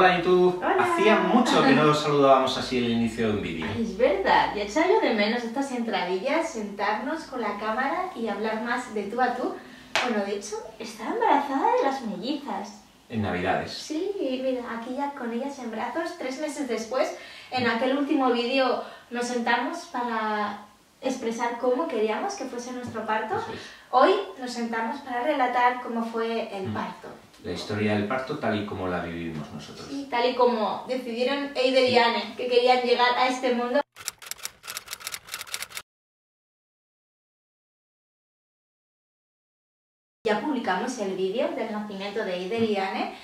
Hola YouTube, hacía mucho que no los saludábamos así en el inicio de un vídeo. Es verdad, y echaba yo de menos estas entradillas, sentarnos con la cámara y hablar más de tú a tú. Bueno, de hecho, estaba embarazada de las mellizas. En Navidades. Sí, mira, aquí ya con ellas en brazos, 3 meses después, en aquel último vídeo nos sentamos para expresar cómo queríamos que fuese nuestro parto. Hoy nos sentamos para relatar cómo fue el parto. La historia del parto tal y como la vivimos nosotros. Sí, tal y como decidieron Eider y Anne, que querían llegar a este mundo. Ya publicamos el vídeo del nacimiento de Eider y Anne,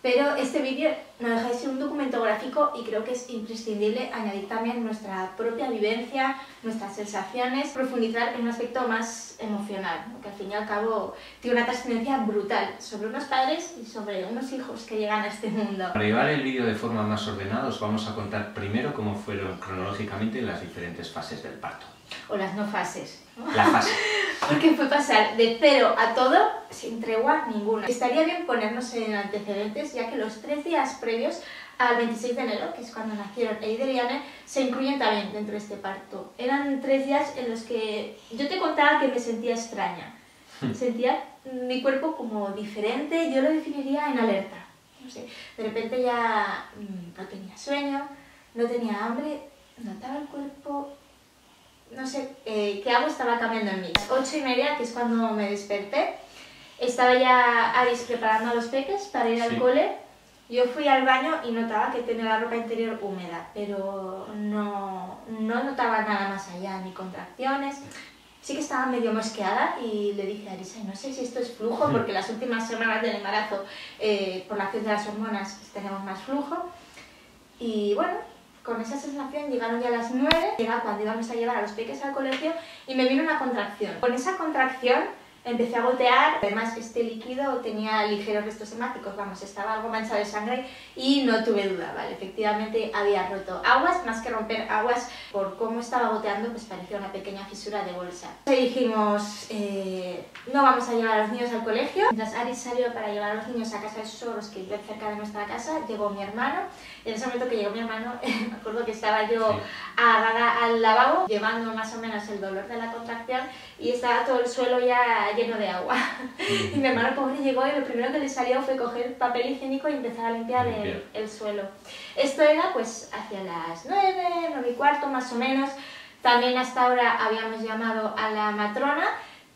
pero este vídeo nos deja de ser un documento gráfico y creo que es imprescindible añadir también nuestra propia vivencia, nuestras sensaciones, profundizar en un aspecto más emocional, que al fin y al cabo tiene una trascendencia brutal sobre unos padres y sobre unos hijos que llegan a este mundo. Para llevar el vídeo de forma más ordenada os vamos a contar primero cómo fueron cronológicamente las diferentes fases del parto. O las no fases, ¿no? La fase. Porque fue pasar de cero a todo sin tregua ninguna. Estaría bien ponernos en antecedentes, ya que los 3 días previos al 26 de enero, que es cuando nacieron Eider y Anne, se incluyen también dentro de este parto. Eran 3 días en los que yo te contaba que me sentía extraña. Sentía mi cuerpo como diferente, yo lo definiría en alerta. No sé, de repente ya no tenía sueño, no tenía hambre, notaba el cuerpo. No sé, qué algo estaba cambiando en mí. 8:30, que es cuando me desperté, estaba ya Aris preparando a los peques para ir al cole. Yo fui al baño y notaba que tenía la ropa interior húmeda, pero no notaba nada más allá, ni contracciones. Sí que estaba medio mosqueada y le dije a Aris, no sé si esto es flujo, porque las últimas semanas del embarazo, por la acción de las hormonas, tenemos más flujo. Y bueno, con esa sensación llegaron ya las 9, llegaba cuando íbamos a llevar a los peques al colegio y me vino una contracción. Con esa contracción empecé a gotear, además este líquido tenía ligeros restos hemáticos, vamos, estaba algo manchado de sangre y no tuve duda, ¿vale? Efectivamente había roto aguas, más que romper aguas, por cómo estaba goteando, pues parecía una pequeña fisura de bolsa. Entonces dijimos, no vamos a llevar a los niños al colegio. Mientras Aris salió para llevar a los niños a casa de sus suegros, que vive cerca de nuestra casa, llegó mi hermano. Y en ese momento que llegó mi hermano, me acuerdo que estaba yo agarrada al lavabo, llevando más o menos el dolor de la contracción, y estaba todo el suelo ya lleno de agua. Y mi hermano pobre llegó y lo primero que le salió fue coger papel higiénico y empezar a limpiar el suelo. Esto era pues hacia las 9, 9:15 más o menos. También hasta ahora habíamos llamado a la matrona,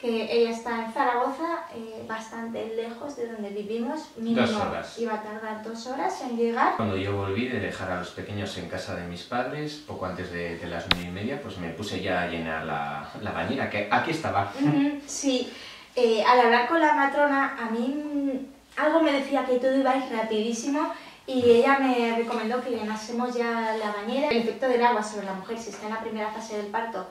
que ella está en Zaragoza, bastante lejos de donde vivimos, mínimo 2 horas. Iba a tardar 2 horas en llegar. Cuando yo volví de dejar a los pequeños en casa de mis padres, poco antes de las 9:30, pues me puse ya a llenar la bañera, que aquí estaba. Sí, al hablar con la matrona, a mí algo me decía que todo iba a ir rapidísimo, y ella me recomendó que llenásemos ya la bañera. El efecto del agua sobre la mujer, si está en la primera fase del parto,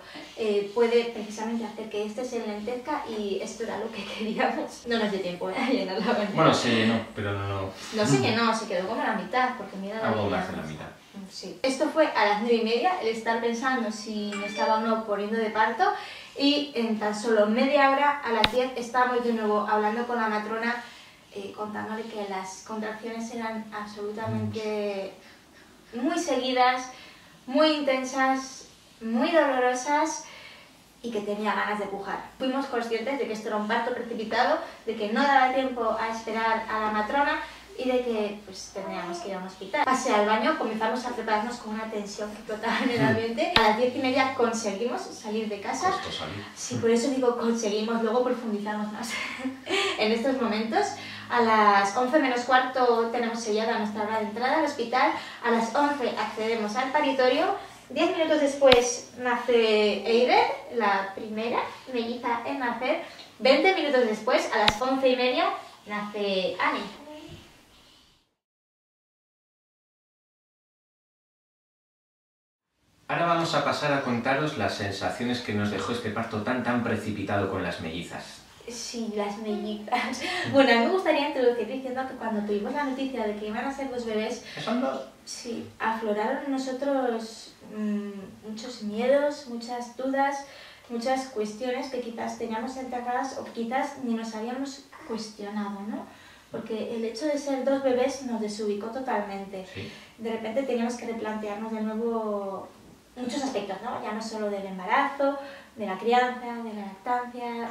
puede precisamente hacer que éste se enlentezca, y esto era lo que queríamos. No nos dio tiempo a llenar la bañera. Bueno, se llenó, pero no... No se llenó, se quedó como a la mitad, porque mira la bañera. Más de la mitad. Sí. Esto fue a las 9:30, el estar pensando si me estaba o no poniendo de parto, y en tan solo media hora, a las 10, estábamos de nuevo hablando con la matrona, contándole que las contracciones eran absolutamente muy seguidas, muy intensas, muy dolorosas y que tenía ganas de pujar. Fuimos conscientes de que esto era un parto precipitado, de que no daba tiempo a esperar a la matrona y de que pues, tendríamos que ir a un hospital. Pasé al baño, comenzamos a prepararnos con una tensión que flotaba en el ambiente. A las 10:30 conseguimos salir de casa. Sí, por eso digo conseguimos, luego profundizamos más en estos momentos. A las 11:45 tenemos sellada nuestra hora de entrada al hospital, a las 11 accedemos al paritorio, 10 minutos después nace Eider, la primera melliza en nacer, 20 minutos después, a las 11:30, nace Anne. Ahora vamos a pasar a contaros las sensaciones que nos dejó este parto tan precipitado con las mellizas. Sí, las mellizas. Bueno, a mí me gustaría introducir diciendo que cuando tuvimos la noticia de que iban a ser 2 bebés... ¿Son 2? Sí, afloraron en nosotros muchos miedos, muchas dudas, muchas cuestiones que quizás teníamos enterradas o que quizás ni nos habíamos cuestionado, ¿no? porque el hecho de ser dos bebés nos desubicó totalmente. Sí. De repente teníamos que replantearnos de nuevo muchos aspectos, ¿no? Ya no solo del embarazo, de la crianza, de la lactancia,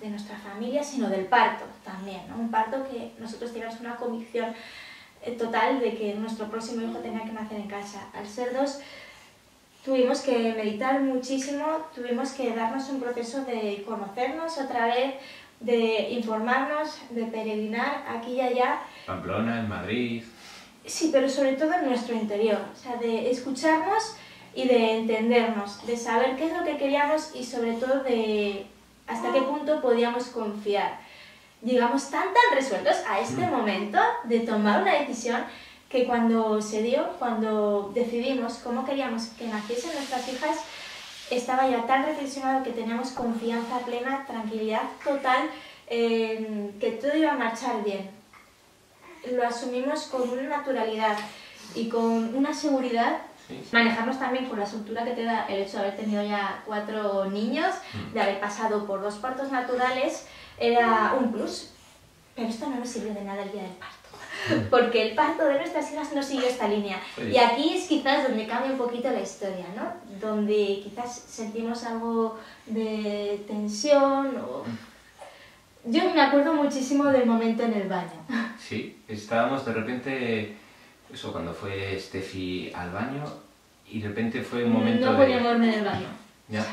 de nuestra familia, sino del parto también, ¿no? Un parto que nosotros teníamos una convicción total de que nuestro próximo hijo tenía que nacer en casa. Al ser dos, tuvimos que meditar muchísimo, tuvimos que darnos un proceso de conocernos otra vez, de informarnos, de peregrinar aquí y allá. Pamplona, en Madrid... Sí, pero sobre todo en nuestro interior, o sea, de escucharnos y de entendernos, de saber qué es lo que queríamos y sobre todo de hasta qué punto podíamos confiar. Llegamos tan resueltos a este momento de tomar una decisión que cuando se dio, cuando decidimos cómo queríamos que naciesen nuestras hijas, estaba ya tan reflexionado que teníamos confianza plena, tranquilidad total, que todo iba a marchar bien. Lo asumimos con una naturalidad y con una seguridad. Sí, sí. Manejarnos también con la soltura que te da el hecho de haber tenido ya 4 niños, de haber pasado por 2 partos naturales, era un plus. Pero esto no nos sirvió de nada el día del parto. Porque el parto de nuestras hijas no sigue esta línea. Sí. Y aquí es quizás donde cambia un poquito la historia, ¿no? Donde quizás sentimos algo de tensión o... Yo me acuerdo muchísimo del momento en el baño. Sí, estábamos de repente... Eso, cuando fue Steffi al baño y de repente fue un momento de... No podía moverme del baño. Ya.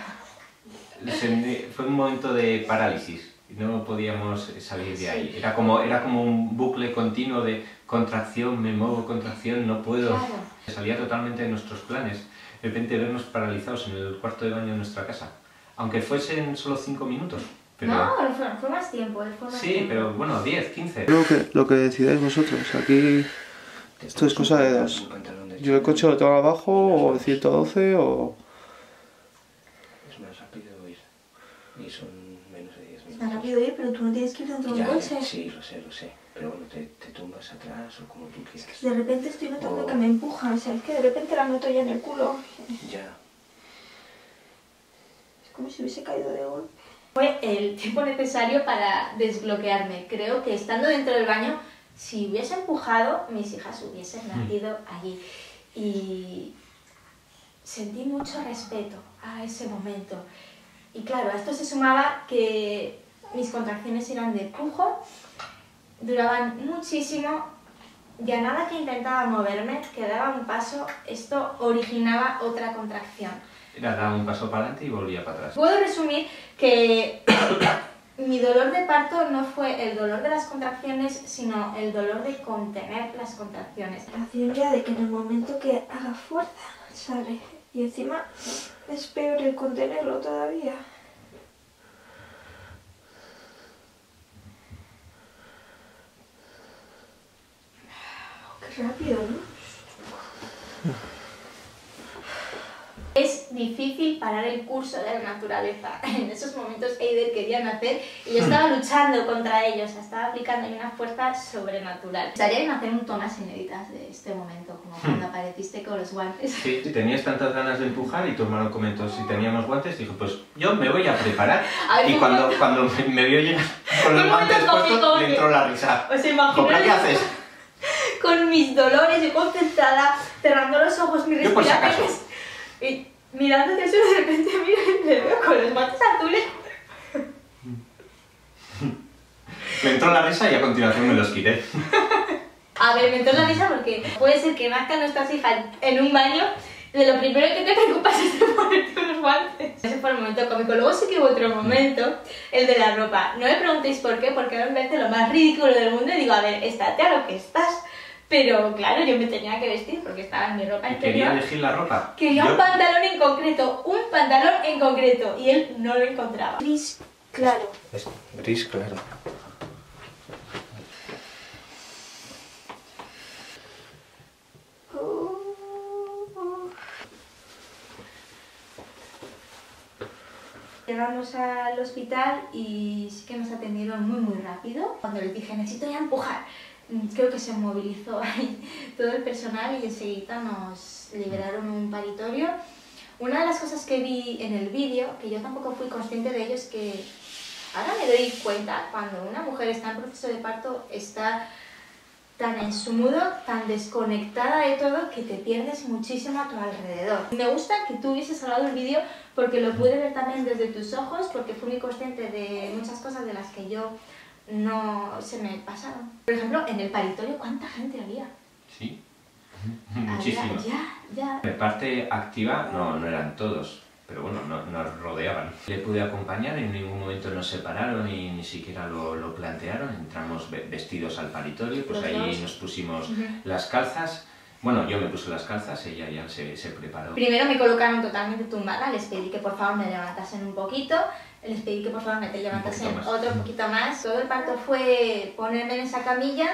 Fue un momento de parálisis. No podíamos salir de ahí. Sí. Era como un bucle continuo de contracción, me muevo, contracción, no puedo. Claro. Salía totalmente de nuestros planes. De repente vernos paralizados en el cuarto de baño de nuestra casa. Aunque fuesen solo 5 minutos. Pero... No, fue más tiempo. Sí, pero bueno, 10, 15. Creo que lo que decidáis vosotros. Aquí esto es cosa de dos. Yo el coche lo tengo abajo o el 112 o... Es más rápido ir. Y son... Está rápido ir, pero tú no tienes que ir dentro de un coche. Sí, lo sé. Pero bueno, te tumbas atrás o como tú quieras. Es que de repente estoy notando que me empujan, o sea, es que de repente la noto ya en el culo. Ya. Es como si hubiese caído de golpe. Fue el tiempo necesario para desbloquearme. Creo que estando dentro del baño, si hubiese empujado, mis hijas hubiesen nacido allí. Y sentí mucho respeto a ese momento. Y claro, a esto se sumaba que... Mis contracciones eran de pujo, duraban muchísimo, y a nada que intentaba moverme, que daba un paso, esto originaba otra contracción. Era dar un paso para adelante y volvía para atrás. Puedo resumir que mi dolor de parto no fue el dolor de las contracciones, sino el dolor de contener las contracciones. La ciencia de que en el momento que haga fuerza sale, y encima es peor el contenerlo todavía. Rápido, ¿no? Es difícil parar el curso de la naturaleza. En esos momentos Eider quería nacer y yo estaba luchando contra ellos, estaba aplicando una fuerza sobrenatural. Estaría en hacer un tomas inéditas de este momento, como cuando apareciste con los guantes. Sí, tenías tantas ganas de empujar y tu hermano comentó si teníamos guantes, dijo, pues yo me voy a preparar. Y cuando me vio llegar con los guantes puestos, me entró la risa. ¿Os imagináis? ¿Qué haces? Con mis dolores, yo concentrada, cerrando los ojos, mi respiración, y mirando hacia el suelo, de repente le veo con los mates azules. Me entró la risa y a continuación me los quité. A ver, me entró la risa porque puede ser que nazcan nuestras hijas en un baño, de lo primero que te preocupas es de ponerte unos guantes. Ese fue el momento cómico. Luego sí que hubo otro momento, el de la ropa. No me preguntéis por qué, porque me parece lo más ridículo del mundo y digo, a ver, estate a lo que estás. Pero claro, yo me tenía que vestir porque estaba en mi ropa interior. Quería elegir la ropa. Quería un pantalón en concreto, y él no lo encontraba. Gris claro. Es gris claro. Llegamos al hospital y sí que nos atendieron muy rápido. Cuando les dije, necesito ya empujar. Creo que se movilizó ahí todo el personal y enseguida nos liberaron un paritorio. Una de las cosas que vi en el vídeo, que yo tampoco fui consciente de ello, es que Ahora me doy cuenta, cuando una mujer está en proceso de parto, está tan en su mundo, tan desconectada de todo, que te pierdes muchísimo a tu alrededor. Me gusta que tú hubieses grabado el vídeo porque lo pude ver también desde tus ojos, porque fui muy consciente de muchas cosas de las que yo no se me pasaron. Por ejemplo, en el paritorio, ¿cuánta gente había? Sí, muchísimo. Ya. De parte activa no eran todos, pero bueno, nos rodeaban. Le pude acompañar, en ningún momento nos separaron y ni siquiera lo plantearon. Entramos vestidos al paritorio, pues ahí nos pusimos las calzas. Bueno, yo me puse las calzas, ella ya se preparó. Primero me colocaron totalmente tumbada, les pedí que por favor me levantasen un poquito, les pedí que por favor me levantasen otro poquito más. Todo el parto fue ponerme en esa camilla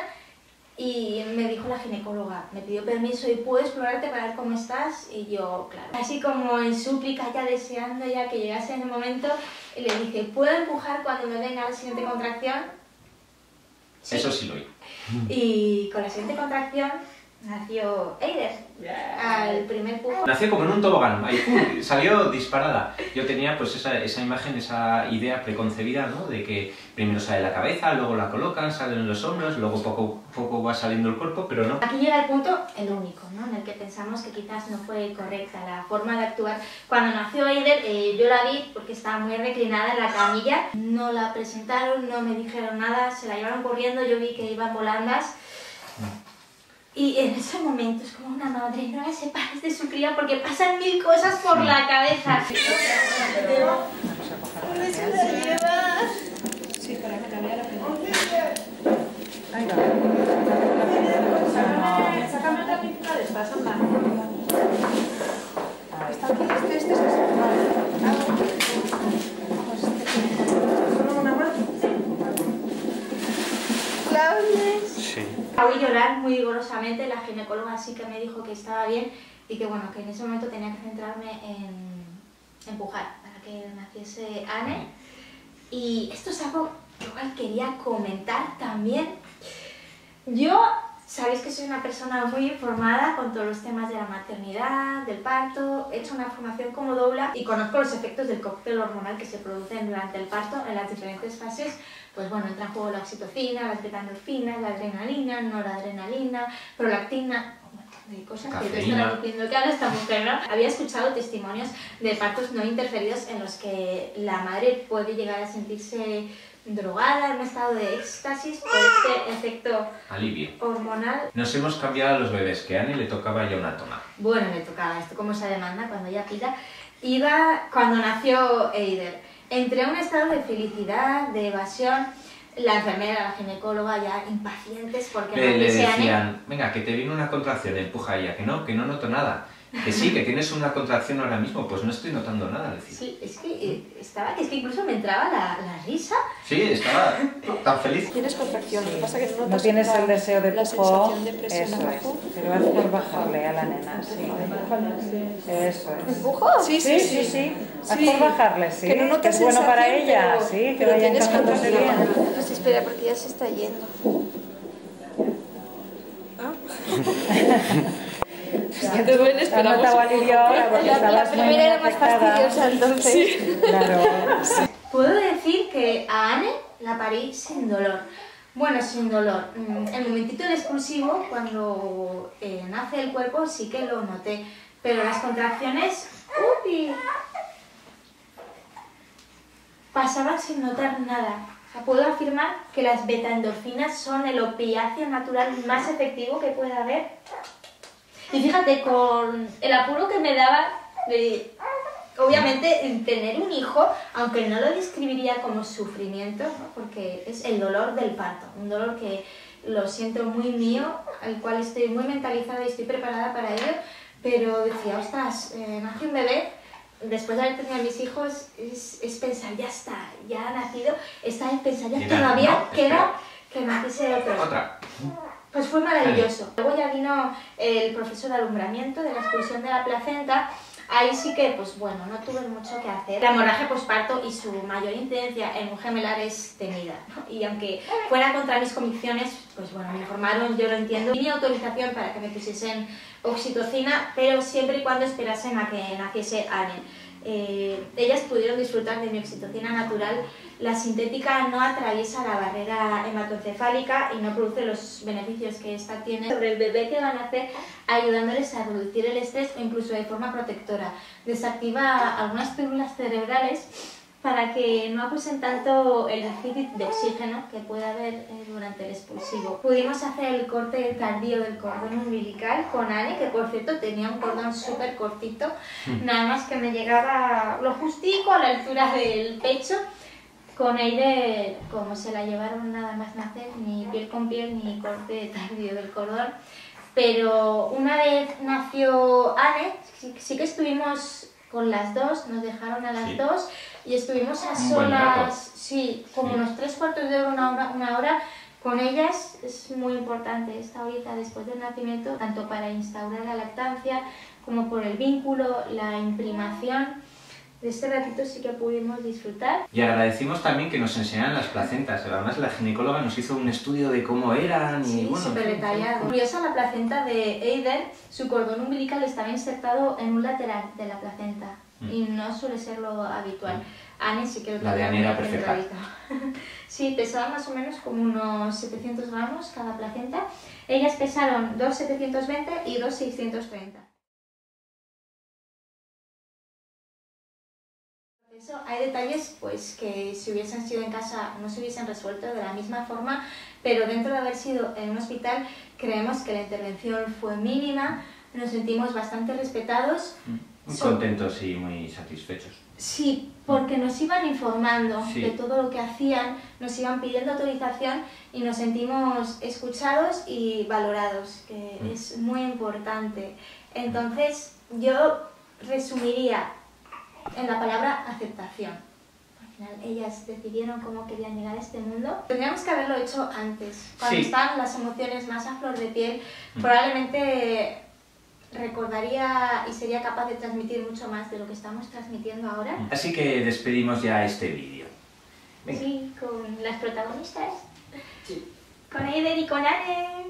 y me dijo la ginecóloga, me pidió permiso y puedo explorarte para ver cómo estás, y yo, claro, así como en súplica, ya deseando ya que llegase en el momento, y le dije, ¿puedo empujar cuando me venga la siguiente contracción? Sí. Eso sí lo hice. Y con la siguiente contracción nació Eider, al primer pujo. Nació como en un tobogán, ahí, salió disparada. Yo tenía pues esa imagen, esa idea preconcebida, ¿no? De que primero sale la cabeza, luego la colocan, salen los hombros, luego poco a poco va saliendo el cuerpo, pero no. Aquí llega el punto, el único, ¿no? En el que pensamos que quizás no fue correcta la forma de actuar. Cuando nació Eider, yo la vi porque estaba muy reclinada en la camilla. No la presentaron, no me dijeron nada, se la llevaron corriendo, yo vi que iba por ambas. Y en ese momento es como una madre, no la separes de su cría porque pasan mil cosas por la cabeza. ¿Dónde se la llevas? Sí, para que cambie la primera. Sácame otra pintura de estas, anda. Está aquí, este es el... ¿Solo una mano? Sí. La oí llorar muy vigorosamente, la ginecóloga sí que me dijo que estaba bien y que bueno, que en ese momento tenía que centrarme en empujar para que naciese Anne. Y esto es algo que igual quería comentar también. Yo, sabéis que soy una persona muy informada con todos los temas de la maternidad, del parto, he hecho una formación como doula y conozco los efectos del cóctel hormonal que se producen durante el parto en las diferentes fases. Pues bueno, entra en juego la oxitocina, las beta-endorfinas, la adrenalina, noradrenalina, prolactina, un montón de cosas que te están diciendo que haga esta mujer, ¿no? Había escuchado testimonios de partos no interferidos en los que la madre puede llegar a sentirse drogada, en un estado de éxtasis por este efecto alivio hormonal. Nos hemos cambiado a los bebés, que a Anne le tocaba ya una toma. Bueno, le tocaba esto, como esa demanda, cuando ella pida. Iba cuando nació Eider, entre un estado de felicidad, de evasión, la enfermera, la ginecóloga ya impacientes porque le decían, venga, que te viene una contracción, empuja a ella, que no noto nada. Que sí, que tienes una contracción ahora mismo, pues no estoy notando nada. Decir. Sí, es que estaba, es que incluso me entraba la risa. Sí, estaba tan feliz. Tienes contracción, sí. Lo que pasa es que no tienes el deseo de pujó, eso abajo. Es, pero es por bajarle a la nena, sí. Sí. Eso es. ¿Empujó? Sí, sí, sí, sí, sí. Es por bajarle, sí. Que no notas es bueno para ella, pero, sí, que vaya encantándose bien. Pues espera, porque ya se está yendo. ¿Ah? Ya te ven, esperamos. La primera era más fastidiosa, entonces. Sí. Claro. Sí. Puedo decir que a Anne la parí sin dolor. Bueno, sin dolor. El momentito del expulsivo, cuando nace el cuerpo, sí que lo noté. Pero las contracciones... ¡Uy! Pasaban sin notar nada. O sea, puedo afirmar que las beta-endorfinas son el opiáceo natural más efectivo que puede haber. Y fíjate, con el apuro que me daba de, obviamente, tener un hijo, aunque no lo describiría como sufrimiento, ¿no? Porque es el dolor del parto, un dolor que lo siento muy mío, al cual estoy muy mentalizada y estoy preparada para ello, pero decía, ostras, nace un bebé, después de haber tenido a mis hijos, es pensar, ya está, ya ha nacido, está en pensar, ya todavía queda que naciese otra. Pues fue maravilloso. Luego ya vino el proceso de alumbramiento, de la expulsión de la placenta. Ahí sí que, pues bueno, no tuve mucho que hacer. La hemorragia posparto y su mayor incidencia en un gemelar es temida, ¿no? Y aunque fuera contra mis convicciones, pues bueno, me informaron, yo lo entiendo. Tenía autorización para que me pusiesen oxitocina, pero siempre y cuando esperasen a que naciese Anne. Ellas pudieron disfrutar de mi oxitocina natural La sintética no atraviesa la barrera hematocefálica y no produce los beneficios que esta tiene sobre el bebé que va a nacer, ayudándoles a reducir el estrés o incluso de forma protectora. Desactiva algunas células cerebrales para que no acusen tanto el déficit de oxígeno que puede haber durante el expulsivo. Pudimos hacer el corte tardío del cordón umbilical con Anne, que por cierto tenía un cordón súper cortito, nada más que me llegaba lo justico a la altura del pecho. Con Eider, como se la llevaron nada más nacer, ni piel con piel ni corte tardío del cordón. Pero una vez nació Anne, sí que estuvimos con las dos, nos dejaron a las dos y estuvimos a solas, como unos 3/4 de hora, una hora. Con ellas es muy importante esta horita después del nacimiento, tanto para instaurar la lactancia como por el vínculo, la imprimación. De este ratito sí que pudimos disfrutar. Y agradecimos también que nos enseñaran las placentas. Además, la ginecóloga nos hizo un estudio de cómo eran y bueno... súper detallado. Curiosa la placenta de Eider, su cordón umbilical estaba insertado en un lateral de la placenta. Y no suele ser lo habitual. Anne sí que lo tenía. La de Anne era perfecta. Sí, pesaba más o menos como unos 700 gramos cada placenta. Ellas pesaron 2,720 y 2,630. Hay detalles pues que si hubiesen sido en casa no se hubiesen resuelto de la misma forma, pero dentro de haber sido en un hospital creemos que la intervención fue mínima, nos sentimos bastante respetados. Muy contentos y muy satisfechos. Sí, porque nos iban informando de todo lo que hacían, nos iban pidiendo autorización y nos sentimos escuchados y valorados, que es muy importante. Entonces yo resumiría en la palabra aceptación. Al final ellas decidieron cómo querían llegar a este mundo. Tendríamos que haberlo hecho antes, cuando estaban las emociones más a flor de piel. Probablemente recordaría y sería capaz de transmitir mucho más de lo que estamos transmitiendo ahora. Así que despedimos ya este vídeo. Venga. Sí, con las protagonistas. Con Eider y con Anne.